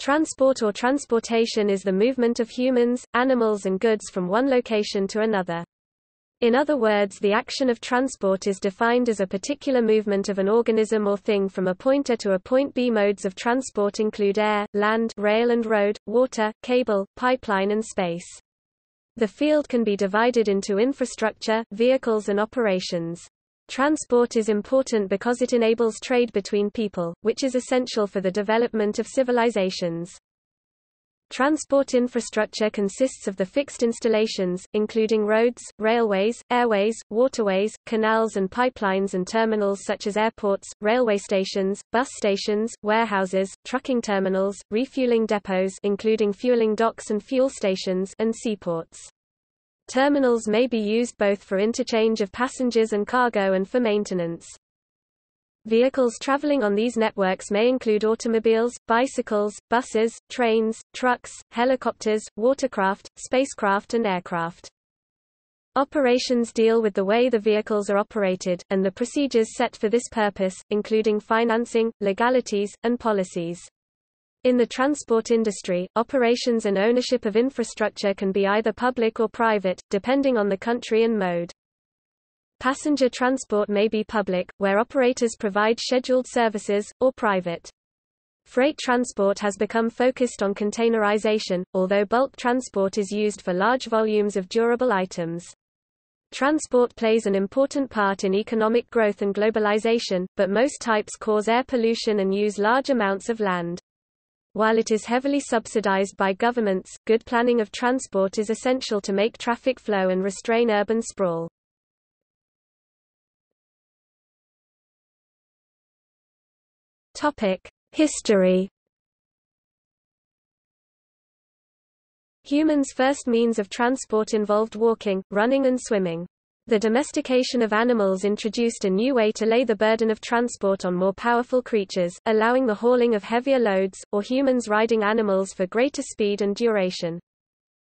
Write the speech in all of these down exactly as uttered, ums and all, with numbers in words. Transport or transportation is the movement of humans, animals and goods from one location to another. In other words, the action of transport is defined as a particular movement of an organism or thing from a point A to a point B. Modes of transport include air, land, rail and road, water, cable, pipeline and space. The field can be divided into infrastructure, vehicles and operations. Transport is important because it enables trade between people, which is essential for the development of civilizations. Transport infrastructure consists of the fixed installations, including roads, railways, airways, waterways, canals and pipelines and terminals such as airports, railway stations, bus stations, warehouses, trucking terminals, refueling depots including fueling docks and fuel stations, and seaports. Terminals may be used both for interchange of passengers and cargo and for maintenance. Vehicles traveling on these networks may include automobiles, bicycles, buses, trains, trucks, helicopters, watercraft, spacecraft and aircraft. Operations deal with the way the vehicles are operated, and the procedures set for this purpose, including financing, legalities, and policies. In the transport industry, operations and ownership of infrastructure can be either public or private, depending on the country and mode. Passenger transport may be public, where operators provide scheduled services, or private. Freight transport has become focused on containerization, although bulk transport is used for large volumes of durable items. Transport plays an important part in economic growth and globalization, but most types cause air pollution and use large amounts of land. While it is heavily subsidized by governments, good planning of transport is essential to make traffic flow and restrain urban sprawl. Topic: History. Humans' first means of transport involved walking, running and swimming. The domestication of animals introduced a new way to lay the burden of transport on more powerful creatures, allowing the hauling of heavier loads, or humans riding animals for greater speed and duration.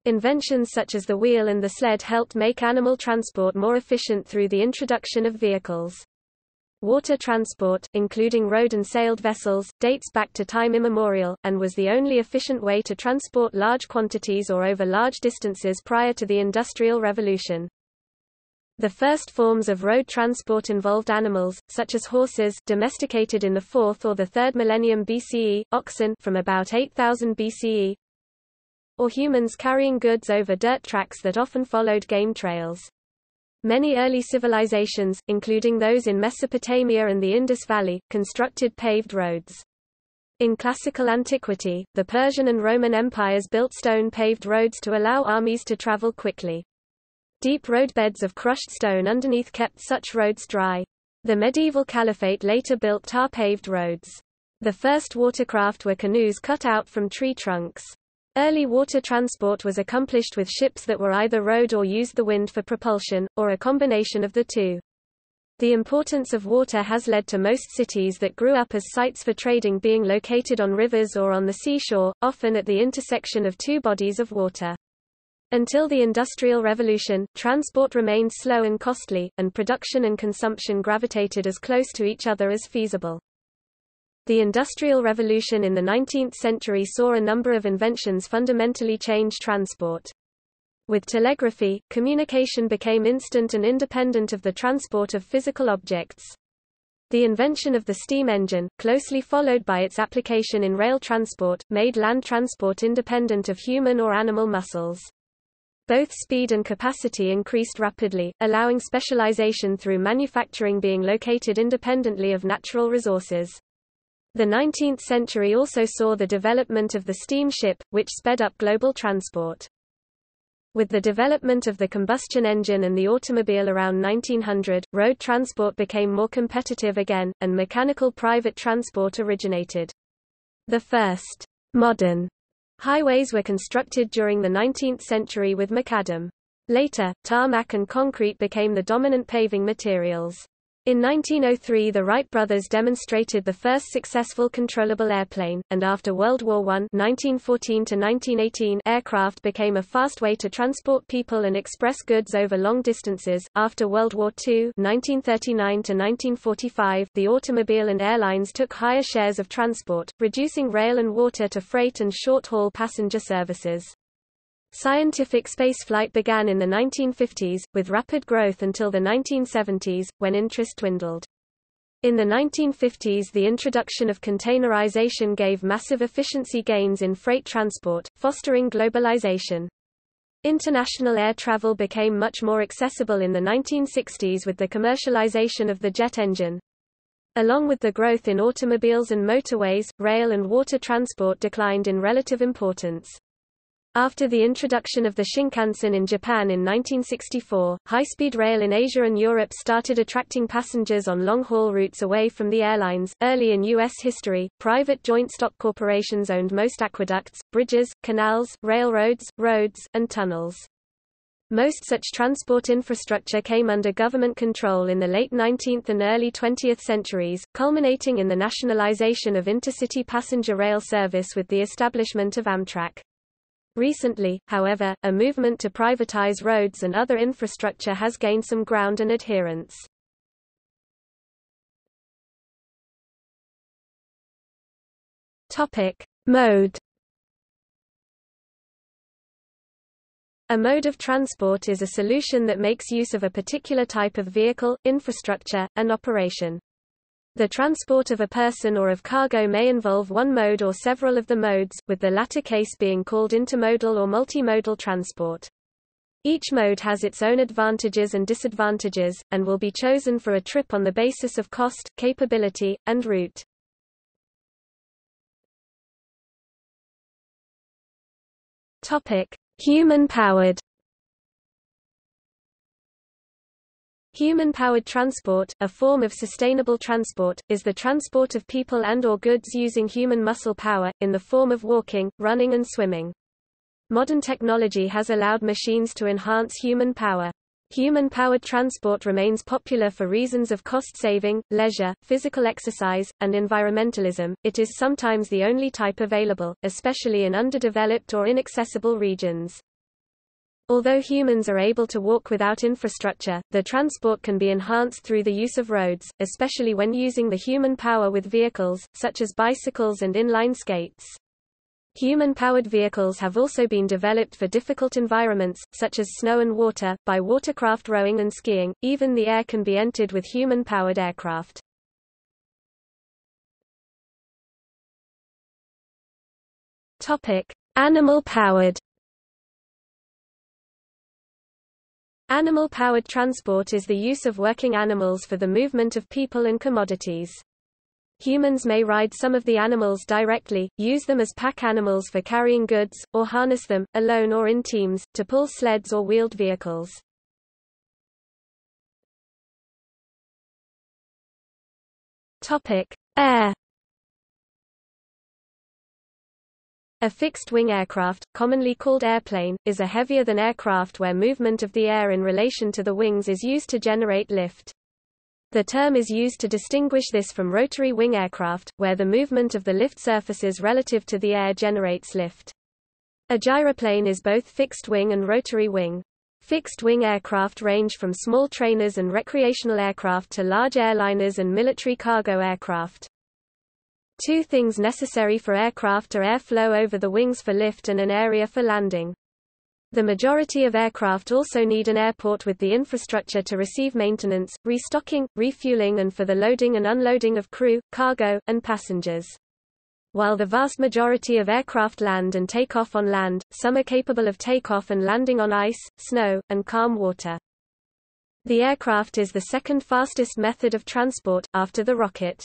Inventions such as the wheel and the sled helped make animal transport more efficient through the introduction of vehicles. Water transport, including road and sailed vessels, dates back to time immemorial, and was the only efficient way to transport large quantities or over large distances prior to the Industrial Revolution. The first forms of road transport involved animals, such as horses domesticated in the fourth or the third millennium B C E, oxen from about eight thousand B C E, or humans carrying goods over dirt tracks that often followed game trails. Many early civilizations, including those in Mesopotamia and the Indus Valley, constructed paved roads. In classical antiquity, the Persian and Roman empires built stone-paved roads to allow armies to travel quickly. Deep roadbeds of crushed stone underneath kept such roads dry. The medieval caliphate later built tar-paved roads. The first watercraft were canoes cut out from tree trunks. Early water transport was accomplished with ships that were either rowed or used the wind for propulsion, or a combination of the two. The importance of water has led to most cities that grew up as sites for trading being located on rivers or on the seashore, often at the intersection of two bodies of water. Until the Industrial Revolution, transport remained slow and costly, and production and consumption gravitated as close to each other as feasible. The Industrial Revolution in the nineteenth century saw a number of inventions fundamentally change transport. With telegraphy, communication became instant and independent of the transport of physical objects. The invention of the steam engine, closely followed by its application in rail transport, made land transport independent of human or animal muscles. Both speed and capacity increased rapidly, allowing specialization through manufacturing being located independently of natural resources. The nineteenth century also saw the development of the steamship, which sped up global transport. With the development of the combustion engine and the automobile around nineteen hundred, road transport became more competitive again, and mechanical private transport originated. The first modern highways were constructed during the nineteenth century with macadam. Later, tarmac and concrete became the dominant paving materials. In nineteen oh three the Wright brothers demonstrated the first successful controllable airplane, and after World War One nineteen fourteen to nineteen eighteen aircraft became a fast way to transport people and express goods over long distances. After World War Two nineteen thirty-nine to nineteen forty-five the automobile and airlines took higher shares of transport, reducing rail and water to freight and short-haul passenger services. Scientific spaceflight began in the nineteen fifties, with rapid growth until the nineteen seventies, when interest dwindled. In the nineteen fifties the introduction of containerization gave massive efficiency gains in freight transport, fostering globalization. International air travel became much more accessible in the nineteen sixties with the commercialization of the jet engine. Along with the growth in automobiles and motorways, rail and water transport declined in relative importance. After the introduction of the Shinkansen in Japan in nineteen sixty-four, high-speed rail in Asia and Europe started attracting passengers on long-haul routes away from the airlines. Early in U S history, private joint-stock corporations owned most aqueducts, bridges, canals, railroads, roads, and tunnels. Most such transport infrastructure came under government control in the late nineteenth and early twentieth centuries, culminating in the nationalization of intercity passenger rail service with the establishment of Amtrak. Recently, however, a movement to privatize roads and other infrastructure has gained some ground and adherence. Topic: Mode. A mode of transport is a solution that makes use of a particular type of vehicle, infrastructure, and operation. The transport of a person or of cargo may involve one mode or several of the modes, with the latter case being called intermodal or multimodal transport. Each mode has its own advantages and disadvantages, and will be chosen for a trip on the basis of cost, capability, and route. Human-powered. Human-powered transport, a form of sustainable transport, is the transport of people and or goods using human muscle power, in the form of walking, running and swimming. Modern technology has allowed machines to enhance human power. Human-powered transport remains popular for reasons of cost-saving, leisure, physical exercise, and environmentalism. It is sometimes the only type available, especially in underdeveloped or inaccessible regions. Although humans are able to walk without infrastructure, the transport can be enhanced through the use of roads, especially when using the human power with vehicles, such as bicycles and inline skates. Human-powered vehicles have also been developed for difficult environments, such as snow and water, by watercraft rowing and skiing. Even the air can be entered with human-powered aircraft. Topic: Animal-powered. Animal-powered transport is the use of working animals for the movement of people and commodities. Humans may ride some of the animals directly, use them as pack animals for carrying goods, or harness them, alone or in teams, to pull sleds or wheeled vehicles. Air. A fixed-wing aircraft, commonly called airplane, is a heavier-than-air aircraft where movement of the air in relation to the wings is used to generate lift. The term is used to distinguish this from rotary-wing aircraft, where the movement of the lift surfaces relative to the air generates lift. A gyroplane is both fixed-wing and rotary-wing. Fixed-wing aircraft range from small trainers and recreational aircraft to large airliners and military cargo aircraft. Two things necessary for aircraft are airflow over the wings for lift and an area for landing. The majority of aircraft also need an airport with the infrastructure to receive maintenance, restocking, refueling and for the loading and unloading of crew, cargo, and passengers. While the vast majority of aircraft land and take off on land, some are capable of takeoff and landing on ice, snow, and calm water. The aircraft is the second fastest method of transport, after the rocket.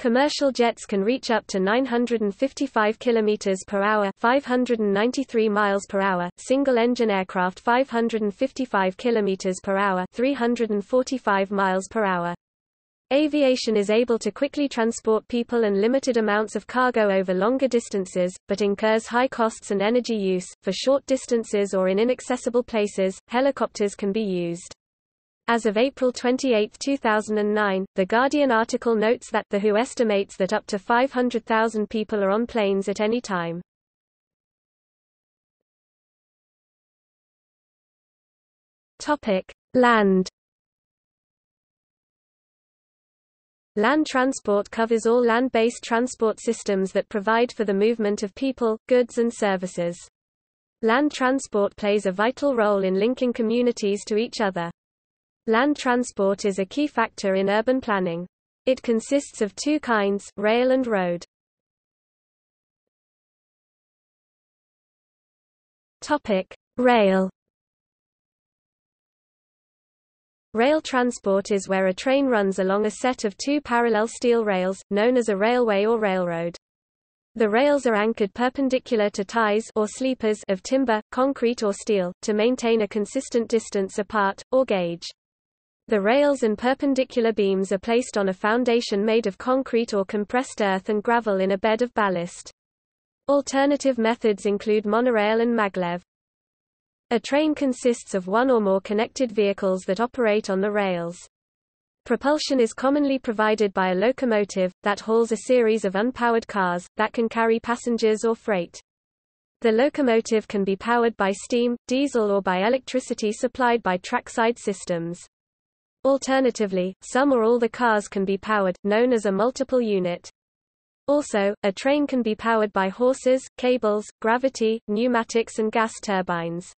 Commercial jets can reach up to nine hundred fifty-five kilometers per hour, five hundred ninety-three miles per hour. Single-engine aircraft five hundred fifty-five kilometers per hour, three hundred forty-five miles per hour. Aviation is able to quickly transport people and limited amounts of cargo over longer distances, but incurs high costs and energy use. For short distances or in inaccessible places, helicopters can be used. As of April twenty-eighth two thousand nine, The Guardian article notes that the W H O estimates that up to five hundred thousand people are on planes at any time. Topic: Land. Land transport covers all land-based transport systems that provide for the movement of people, goods and services. Land transport plays a vital role in linking communities to each other. Land transport is a key factor in urban planning. It consists of two kinds, rail and road. Topic: Rail. Rail transport is where a train runs along a set of two parallel steel rails, known as a railway or railroad. The rails are anchored perpendicular to ties or sleepers of timber, concrete or steel, to maintain a consistent distance apart, or gauge. The rails and perpendicular beams are placed on a foundation made of concrete or compressed earth and gravel in a bed of ballast. Alternative methods include monorail and maglev. A train consists of one or more connected vehicles that operate on the rails. Propulsion is commonly provided by a locomotive, that hauls a series of unpowered cars, that can carry passengers or freight. The locomotive can be powered by steam, diesel or by electricity supplied by trackside systems. Alternatively, some or all the cars can be powered, known as a multiple unit. Also, a train can be powered by horses, cables, gravity, pneumatics and gas turbines.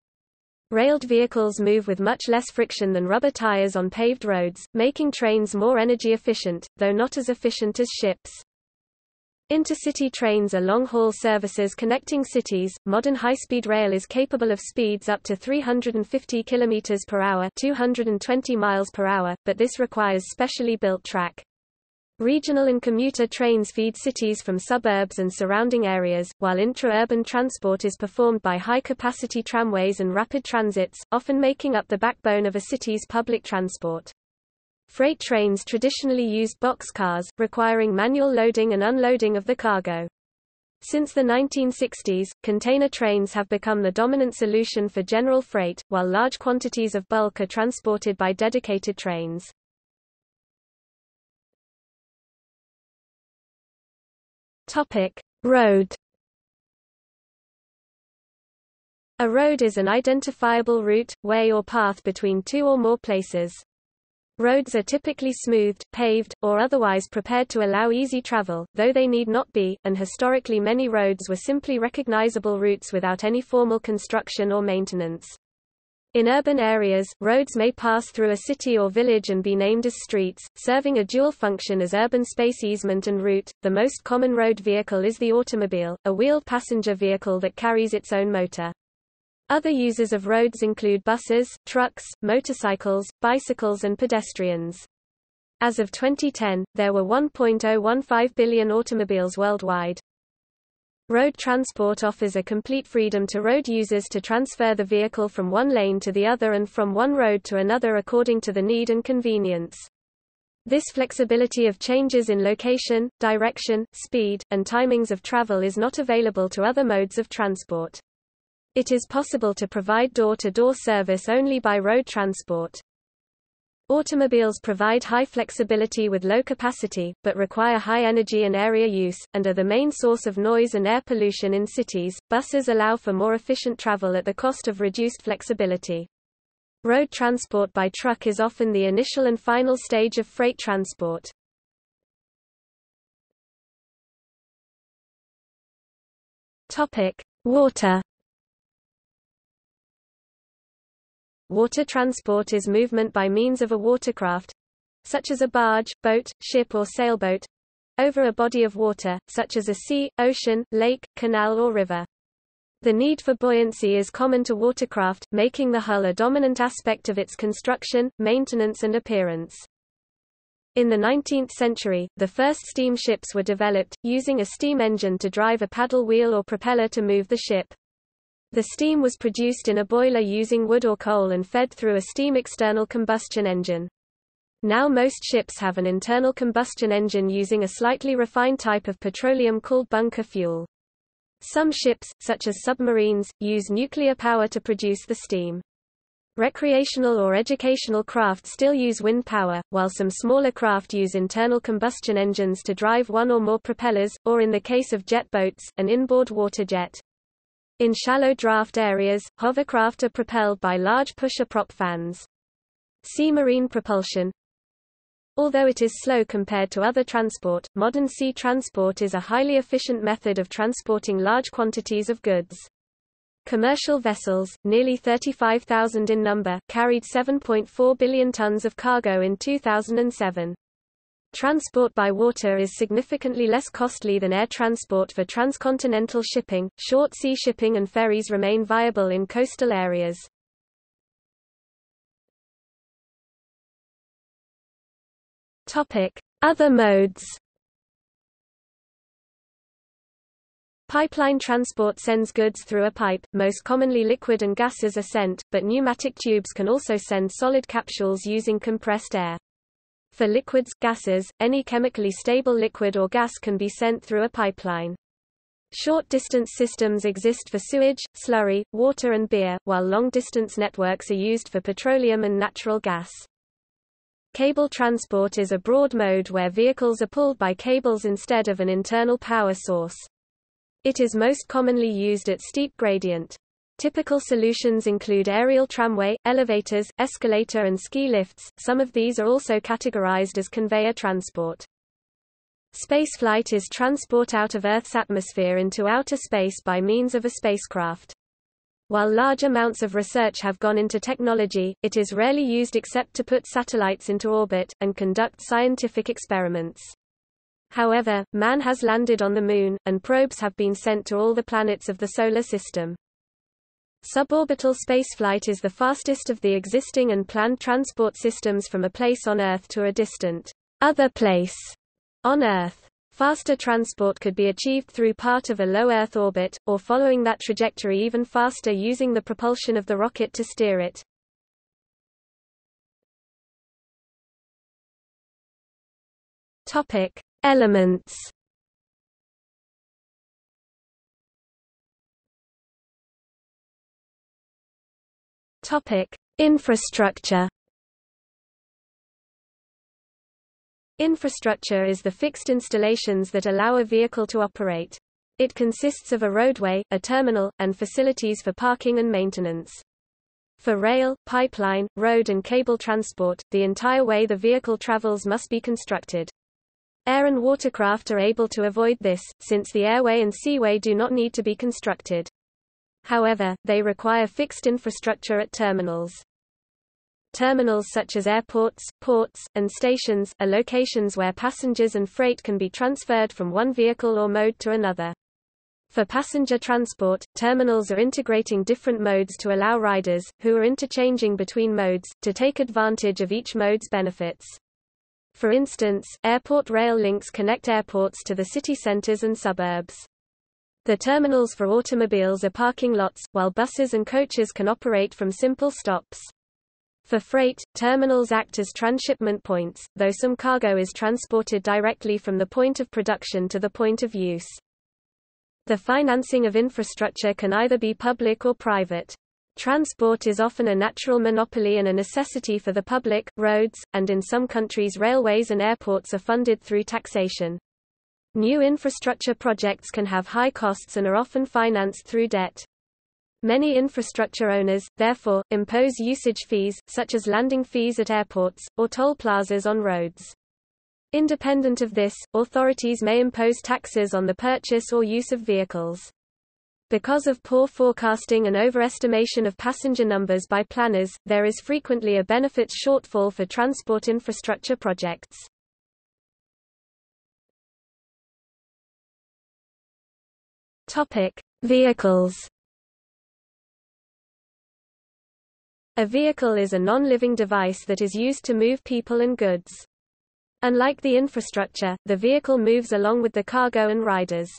Railed vehicles move with much less friction than rubber tires on paved roads, making trains more energy efficient, though not as efficient as ships. Intercity trains are long-haul services connecting cities. Modern high-speed rail is capable of speeds up to three hundred fifty kilometers per hour, two hundred twenty miles per hour, but this requires specially built track. Regional and commuter trains feed cities from suburbs and surrounding areas, while intra-urban transport is performed by high-capacity tramways and rapid transits, often making up the backbone of a city's public transport. Freight trains traditionally used boxcars, requiring manual loading and unloading of the cargo. Since the nineteen sixties, container trains have become the dominant solution for general freight, while large quantities of bulk are transported by dedicated trains. Topic: Road. A road is an identifiable route, way or path between two or more places. Roads are typically smoothed, paved, or otherwise prepared to allow easy travel, though they need not be, and historically many roads were simply recognizable routes without any formal construction or maintenance. In urban areas, roads may pass through a city or village and be named as streets, serving a dual function as urban space easement and route. The most common road vehicle is the automobile, a wheeled passenger vehicle that carries its own motor. Other users of roads include buses, trucks, motorcycles, bicycles, and pedestrians. As of twenty ten, there were one point zero one five billion automobiles worldwide. Road transport offers a complete freedom to road users to transfer the vehicle from one lane to the other and from one road to another according to the need and convenience. This flexibility of changes in location, direction, speed, and timings of travel is not available to other modes of transport. It is possible to provide door-to-door service only by road transport. Automobiles provide high flexibility with low capacity, but require high energy and area use, and are the main source of noise and air pollution in cities. Buses allow for more efficient travel at the cost of reduced flexibility. Road transport by truck is often the initial and final stage of freight transport. Topic: Water. Water transport is movement by means of a watercraft, such as a barge, boat, ship or sailboat, over a body of water, such as a sea, ocean, lake, canal or river. The need for buoyancy is common to watercraft, making the hull a dominant aspect of its construction, maintenance and appearance. In the nineteenth century, the first steamships were developed, using a steam engine to drive a paddle wheel or propeller to move the ship. The steam was produced in a boiler using wood or coal and fed through a steam external combustion engine. Now most ships have an internal combustion engine using a slightly refined type of petroleum called bunker fuel. Some ships, such as submarines, use nuclear power to produce the steam. Recreational or educational craft still use wind power, while some smaller craft use internal combustion engines to drive one or more propellers, or in the case of jet boats, an inboard water jet. In shallow draft areas, hovercraft are propelled by large pusher prop fans. Sea marine propulsion. Although it is slow compared to other transport, modern sea transport is a highly efficient method of transporting large quantities of goods. Commercial vessels, nearly thirty-five thousand in number, carried seven point four billion tons of cargo in two thousand seven. Transport by water is significantly less costly than air transport for transcontinental shipping. Short sea shipping and ferries remain viable in coastal areas. Topic: Other modes. Pipeline transport sends goods through a pipe, most commonly liquid and gases are sent, but pneumatic tubes can also send solid capsules using compressed air. For liquids, gases, any chemically stable liquid or gas can be sent through a pipeline. Short-distance systems exist for sewage, slurry, water and beer, while long-distance networks are used for petroleum and natural gas. Cable transport is a broad mode where vehicles are pulled by cables instead of an internal power source. It is most commonly used at steep gradient. Typical solutions include aerial tramway, elevators, escalator and ski lifts. Some of these are also categorized as conveyor transport. Spaceflight is transport out of Earth's atmosphere into outer space by means of a spacecraft. While large amounts of research have gone into technology, it is rarely used except to put satellites into orbit, and conduct scientific experiments. However, man has landed on the Moon, and probes have been sent to all the planets of the Solar System. Suborbital spaceflight is the fastest of the existing and planned transport systems from a place on Earth to a distant other place on Earth. Faster transport could be achieved through part of a low Earth orbit, or following that trajectory even faster using the propulsion of the rocket to steer it. Topic: Elements. Topic: Infrastructure. Infrastructure is the fixed installations that allow a vehicle to operate. It consists of a roadway, a terminal, and facilities for parking and maintenance. For rail, pipeline, road and cable transport, the entire way the vehicle travels must be constructed. Air and watercraft are able to avoid this, since the airway and seaway do not need to be constructed. However, they require fixed infrastructure at terminals. Terminals such as airports, ports, and stations, are locations where passengers and freight can be transferred from one vehicle or mode to another. For passenger transport, terminals are integrating different modes to allow riders, who are interchanging between modes, to take advantage of each mode's benefits. For instance, airport rail links connect airports to the city centers and suburbs. The terminals for automobiles are parking lots, while buses and coaches can operate from simple stops. For freight, terminals act as transshipment points, though some cargo is transported directly from the point of production to the point of use. The financing of infrastructure can either be public or private. Transport is often a natural monopoly and a necessity for the public. Roads, and in some countries railways and airports, are funded through taxation. New infrastructure projects can have high costs and are often financed through debt. Many infrastructure owners, therefore, impose usage fees, such as landing fees at airports, or toll plazas on roads. Independent of this, authorities may impose taxes on the purchase or use of vehicles. Because of poor forecasting and overestimation of passenger numbers by planners, there is frequently a benefits shortfall for transport infrastructure projects. Topic: Vehicles. A vehicle is a non-living device that is used to move people and goods. Unlike the infrastructure, the vehicle moves along with the cargo and riders.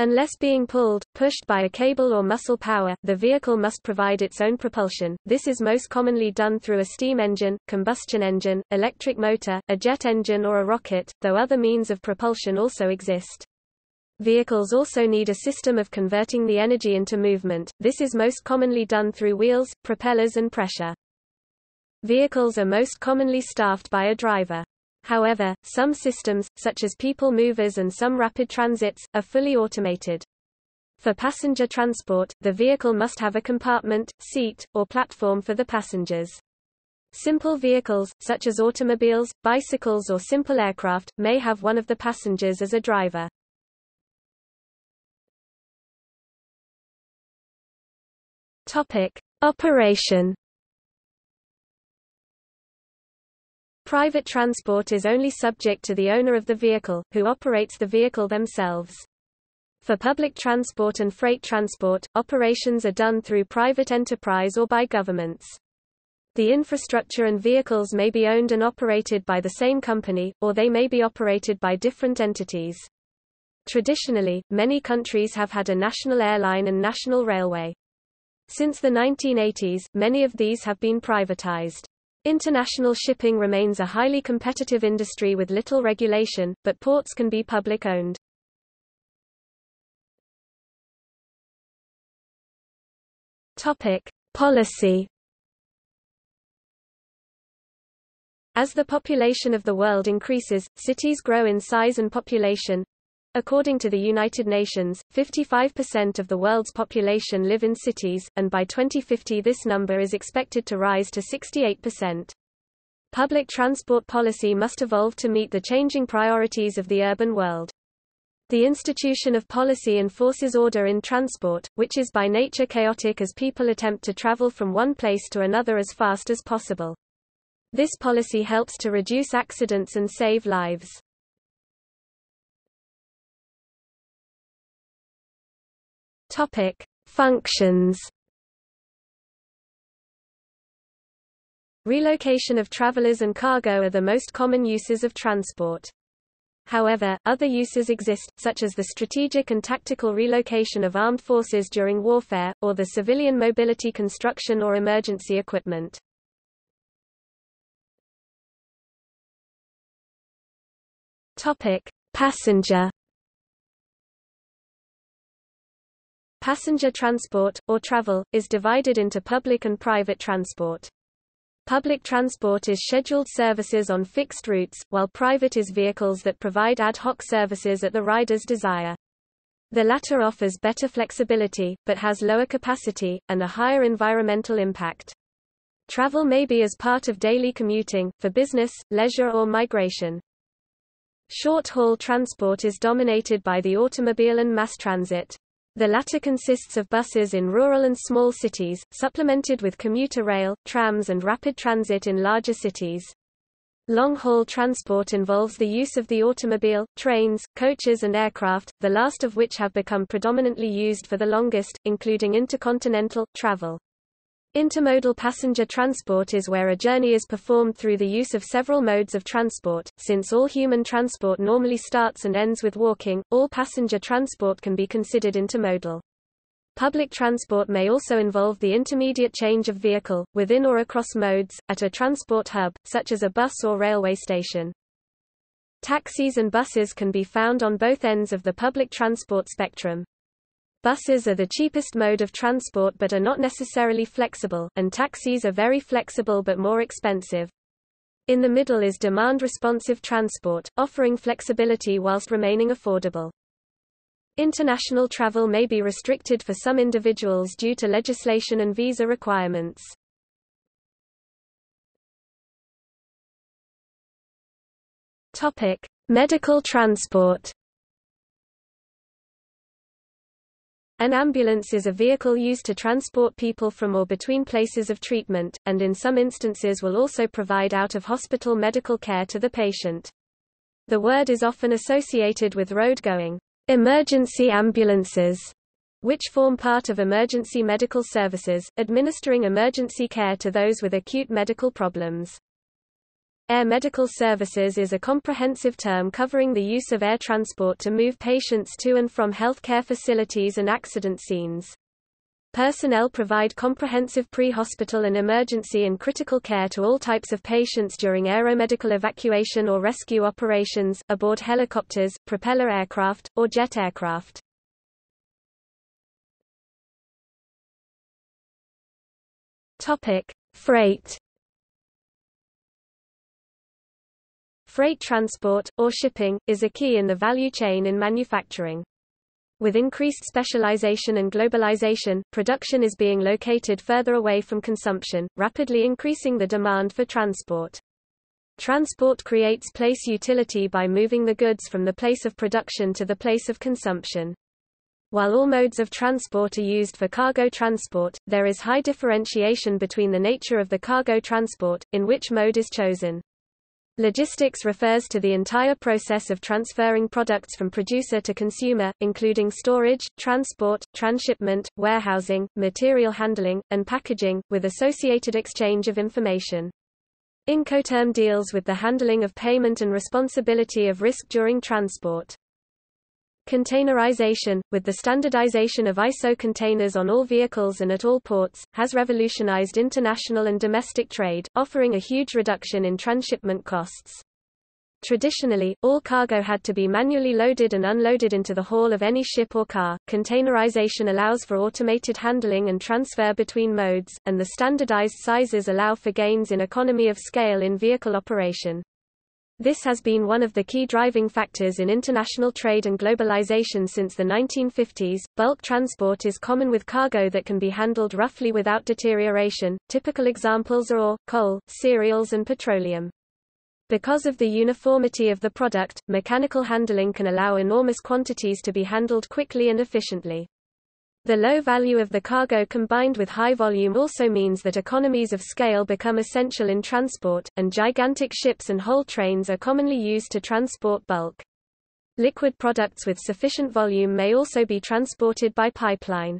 Unless being pulled, pushed by a cable or muscle power, the vehicle must provide its own propulsion. This is most commonly done through a steam engine, combustion engine, electric motor, a jet engine or a rocket, though other means of propulsion also exist. Vehicles also need a system of converting the energy into movement. This is most commonly done through wheels, propellers and pressure. Vehicles are most commonly staffed by a driver. However, some systems, such as people movers and some rapid transits, are fully automated. For passenger transport, the vehicle must have a compartment, seat, or platform for the passengers. Simple vehicles, such as automobiles, bicycles or simple aircraft, may have one of the passengers as a driver. Topic: Operation. Private transport is only subject to the owner of the vehicle, who operates the vehicle themselves. For public transport and freight transport, operations are done through private enterprise or by governments. The infrastructure and vehicles may be owned and operated by the same company, or they may be operated by different entities. Traditionally, many countries have had a national airline and national railway. Since the nineteen eighties, many of these have been privatized. International shipping remains a highly competitive industry with little regulation, but ports can be public-owned. Topic: Policy. As the population of the world increases, cities grow in size and population. According to the United Nations, fifty-five percent of the world's population live in cities, and by twenty fifty this number is expected to rise to sixty-eight percent. Public transport policy must evolve to meet the changing priorities of the urban world. The institution of policy enforces order in transport, which is by nature chaotic as people attempt to travel from one place to another as fast as possible. This policy helps to reduce accidents and save lives. Topic: Functions. Relocation of travelers and cargo are the most common uses of transport. However, other uses exist, such as the strategic and tactical relocation of armed forces during warfare, or the civilian mobility construction or emergency equipment. Topic: Passenger. Passenger transport, or travel, is divided into public and private transport. Public transport is scheduled services on fixed routes, while private is vehicles that provide ad hoc services at the rider's desire. The latter offers better flexibility, but has lower capacity, and a higher environmental impact. Travel may be as part of daily commuting, for business, leisure or migration. Short-haul transport is dominated by the automobile and mass transit. The latter consists of buses in rural and small cities, supplemented with commuter rail, trams and rapid transit in larger cities. Long-haul transport involves the use of the automobile, trains, coaches and aircraft, the last of which have become predominantly used for the longest, including intercontinental, travel. Intermodal passenger transport is where a journey is performed through the use of several modes of transport. Since all human transport normally starts and ends with walking, all passenger transport can be considered intermodal. Public transport may also involve the intermediate change of vehicle, within or across modes, at a transport hub, such as a bus or railway station. Taxis and buses can be found on both ends of the public transport spectrum. Buses are the cheapest mode of transport but are not necessarily flexible, and taxis are very flexible but more expensive. In the middle is demand-responsive transport, offering flexibility whilst remaining affordable. International travel may be restricted for some individuals due to legislation and visa requirements. Topic: Medical transport. An ambulance is a vehicle used to transport people from or between places of treatment, and in some instances will also provide out-of-hospital medical care to the patient. The word is often associated with road-going emergency ambulances, which form part of emergency medical services, administering emergency care to those with acute medical problems. Air medical services is a comprehensive term covering the use of air transport to move patients to and from healthcare facilities and accident scenes. Personnel provide comprehensive pre-hospital and emergency and critical care to all types of patients during aeromedical evacuation or rescue operations, aboard helicopters, propeller aircraft, or jet aircraft. Freight. Freight transport, or shipping, is a key in the value chain in manufacturing. With increased specialization and globalization, production is being located further away from consumption, rapidly increasing the demand for transport. Transport creates place utility by moving the goods from the place of production to the place of consumption. While all modes of transport are used for cargo transport, there is high differentiation between the nature of the cargo transport, in which mode is chosen. Logistics refers to the entire process of transferring products from producer to consumer, including storage, transport, transshipment, warehousing, material handling, and packaging, with associated exchange of information. Incoterm deals with the handling of payment and responsibility of risk during transport. Containerization, with the standardization of I S O containers on all vehicles and at all ports, has revolutionized international and domestic trade, offering a huge reduction in transshipment costs. Traditionally, all cargo had to be manually loaded and unloaded into the hull of any ship or car. Containerization allows for automated handling and transfer between modes, and the standardized sizes allow for gains in economy of scale in vehicle operation. This has been one of the key driving factors in international trade and globalization since the nineteen fifties. Bulk transport is common with cargo that can be handled roughly without deterioration. Typical examples are ore, coal, cereals, and petroleum. Because of the uniformity of the product, mechanical handling can allow enormous quantities to be handled quickly and efficiently. The low value of the cargo combined with high volume also means that economies of scale become essential in transport, and gigantic ships and whole trains are commonly used to transport bulk. Liquid products with sufficient volume may also be transported by pipeline.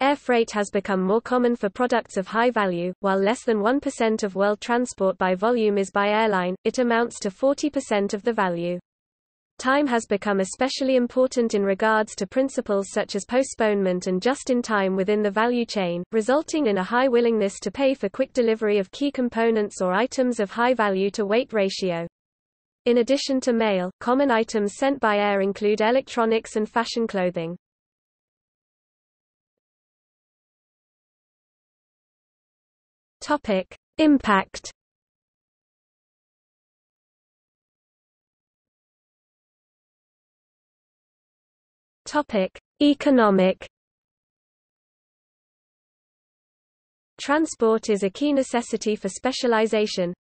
Air freight has become more common for products of high value. While less than one percent of world transport by volume is by airline, it amounts to forty percent of the value. Time has become especially important in regards to principles such as postponement and just-in-time within the value chain, resulting in a high willingness to pay for quick delivery of key components or items of high value-to-weight ratio. In addition to mail, common items sent by air include electronics and fashion clothing. Topic: Impact. Topic: Economic. Transport is a key necessity for specialization,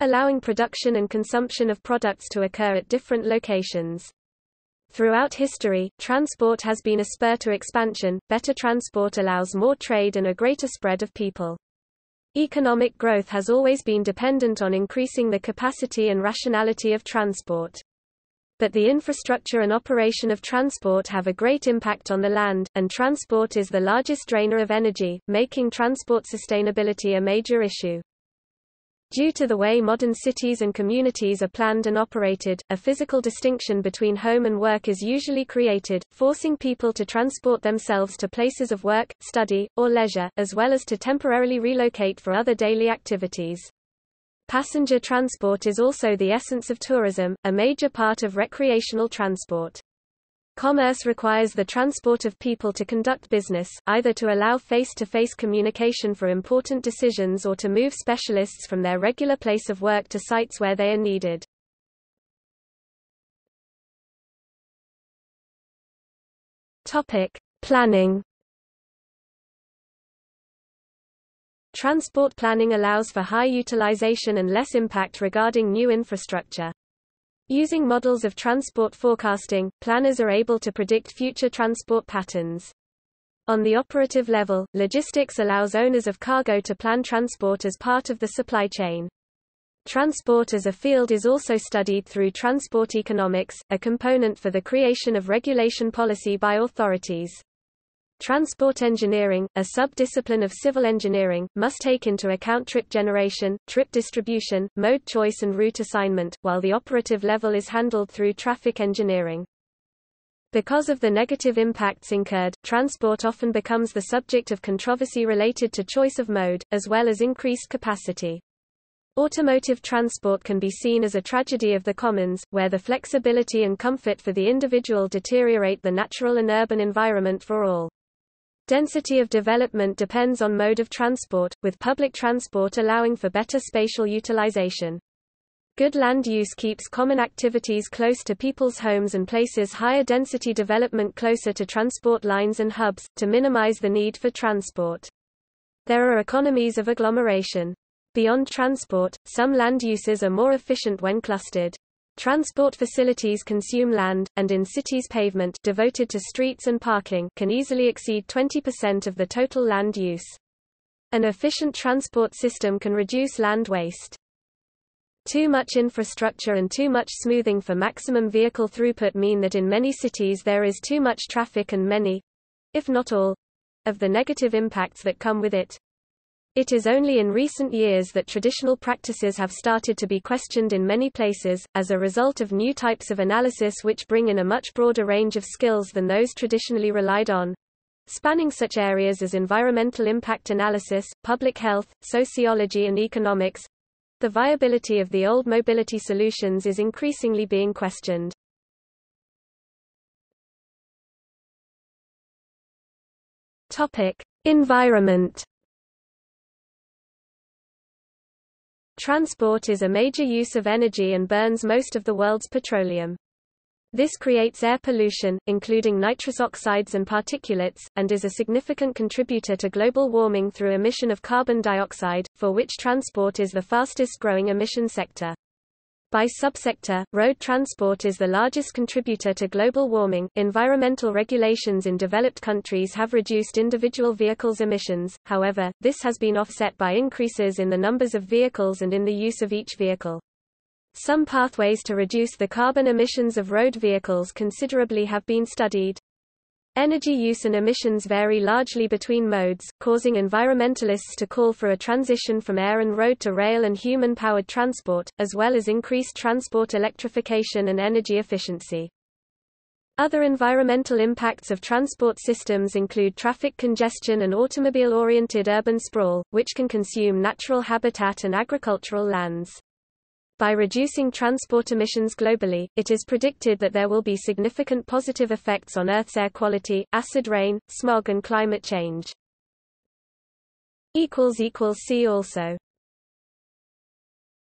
allowing production and consumption of products to occur at different locations. Throughout history, transport has been a spur to expansion. Better transport allows more trade and a greater spread of people. Economic growth has always been dependent on increasing the capacity and rationality of transport. But the infrastructure and operation of transport have a great impact on the land, and transport is the largest drainer of energy, making transport sustainability a major issue. Due to the way modern cities and communities are planned and operated, a physical distinction between home and work is usually created, forcing people to transport themselves to places of work, study, or leisure, as well as to temporarily relocate for other daily activities. Passenger transport is also the essence of tourism, a major part of recreational transport. Commerce requires the transport of people to conduct business, either to allow face-to-face communication for important decisions or to move specialists from their regular place of work to sites where they are needed. Topic: Planning. Transport planning allows for high utilization and less impact regarding new infrastructure. Using models of transport forecasting, planners are able to predict future transport patterns. On the operative level, logistics allows owners of cargo to plan transport as part of the supply chain. Transport as a field is also studied through transport economics, a component for the creation of regulation policy by authorities. Transport engineering, a sub-discipline of civil engineering, must take into account trip generation, trip distribution, mode choice and route assignment, while the operative level is handled through traffic engineering. Because of the negative impacts incurred, transport often becomes the subject of controversy related to choice of mode, as well as increased capacity. Automotive transport can be seen as a tragedy of the commons, where the flexibility and comfort for the individual deteriorate the natural and urban environment for all. Density of development depends on mode of transport, with public transport allowing for better spatial utilization. Good land use keeps common activities close to people's homes and places higher density development closer to transport lines and hubs, to minimize the need for transport. There are economies of agglomeration. Beyond transport, some land uses are more efficient when clustered. Transport facilities consume land, and in cities pavement devoted to streets and parking can easily exceed twenty percent of the total land use. An efficient transport system can reduce land waste. Too much infrastructure and too much smoothing for maximum vehicle throughput mean that in many cities there is too much traffic and many, if not all, of the negative impacts that come with it. It is only in recent years that traditional practices have started to be questioned in many places, as a result of new types of analysis which bring in a much broader range of skills than those traditionally relied on, spanning such areas as environmental impact analysis, public health, sociology and economics. The viability of the old mobility solutions is increasingly being questioned. Topic: Environment. Transport is a major use of energy and burns most of the world's petroleum. This creates air pollution, including nitrous oxides and particulates, and is a significant contributor to global warming through emission of carbon dioxide, for which transport is the fastest-growing emission sector. By subsector, road transport is the largest contributor to global warming. Environmental regulations in developed countries have reduced individual vehicles' emissions, however, this has been offset by increases in the numbers of vehicles and in the use of each vehicle. Some pathways to reduce the carbon emissions of road vehicles considerably have been studied. Energy use and emissions vary largely between modes, causing environmentalists to call for a transition from air and road to rail and human-powered transport, as well as increased transport electrification and energy efficiency. Other environmental impacts of transport systems include traffic congestion and automobile-oriented urban sprawl, which can consume natural habitat and agricultural lands. By reducing transport emissions globally, it is predicted that there will be significant positive effects on Earth's air quality, acid rain, smog and climate change. See also